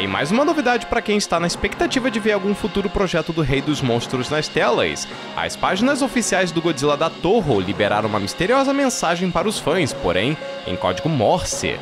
Ah, e mais uma novidade para quem está na expectativa de ver algum futuro projeto do Rei dos Monstros nas telas. As páginas oficiais do Godzilla da Toho liberaram uma misteriosa mensagem para os fãs, porém, em código Morse.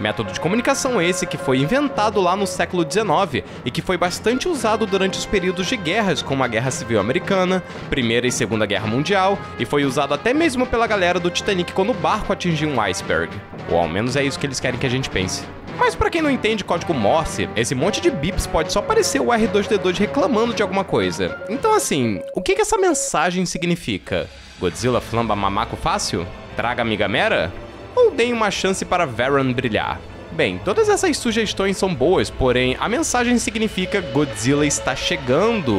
Método de comunicação esse que foi inventado lá no século XIX e que foi bastante usado durante os períodos de guerras, como a Guerra Civil Americana, Primeira e Segunda Guerra Mundial, e foi usado até mesmo pela galera do Titanic quando o barco atingiu um iceberg. Ou ao menos é isso que eles querem que a gente pense. Mas pra quem não entende código Morse, esse monte de bips pode só parecer o R2-D2 reclamando de alguma coisa. Então assim, o que essa mensagem significa? Godzilla flamba mamaco fácil? Traga amiga mera? Ou deem uma chance para Varan brilhar? Bem, todas essas sugestões são boas, porém a mensagem significa Godzilla está chegando.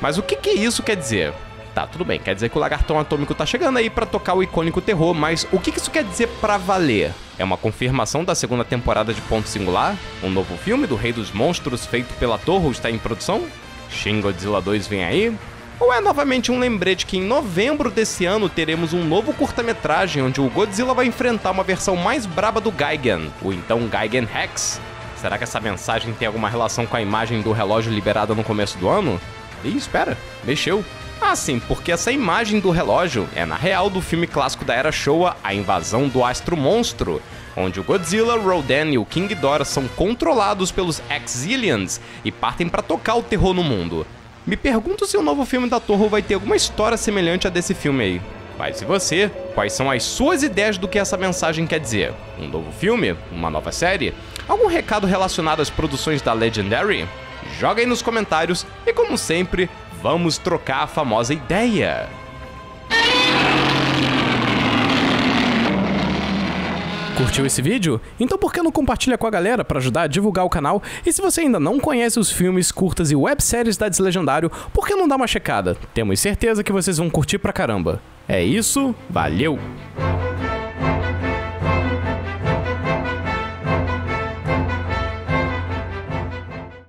Mas o que isso quer dizer? Tá, tudo bem, quer dizer que o lagartão atômico tá chegando aí pra tocar o icônico terror, mas o que isso quer dizer pra valer? É uma confirmação da segunda temporada de Ponto Singular? Um novo filme do Rei dos Monstros feito pela Toho está em produção? Shin Godzilla 2 vem aí? Ou é novamente um lembrete que em novembro desse ano teremos um novo curta-metragem onde o Godzilla vai enfrentar uma versão mais braba do Gigan, ou então Gigan Hex? Será que essa mensagem tem alguma relação com a imagem do relógio liberada no começo do ano? Ih, espera, mexeu. Ah sim, porque essa imagem do relógio é na real do filme clássico da era Showa, A Invasão do Astro Monstro, onde o Godzilla, Rodan e o King Ghidorah são controlados pelos Exilians e partem pra tocar o terror no mundo. Me pergunto se o novo filme da Toho vai ter alguma história semelhante a desse filme aí. Mas e você? Quais são as suas ideias do que essa mensagem quer dizer? Um novo filme? Uma nova série? Algum recado relacionado às produções da Legendary? Joga aí nos comentários e, como sempre, vamos trocar a famosa ideia! Curtiu esse vídeo? Então por que não compartilha com a galera para ajudar a divulgar o canal? E se você ainda não conhece os filmes, curtas e webséries da Deslegendário, por que não dá uma checada? Temos certeza que vocês vão curtir pra caramba. É isso, valeu!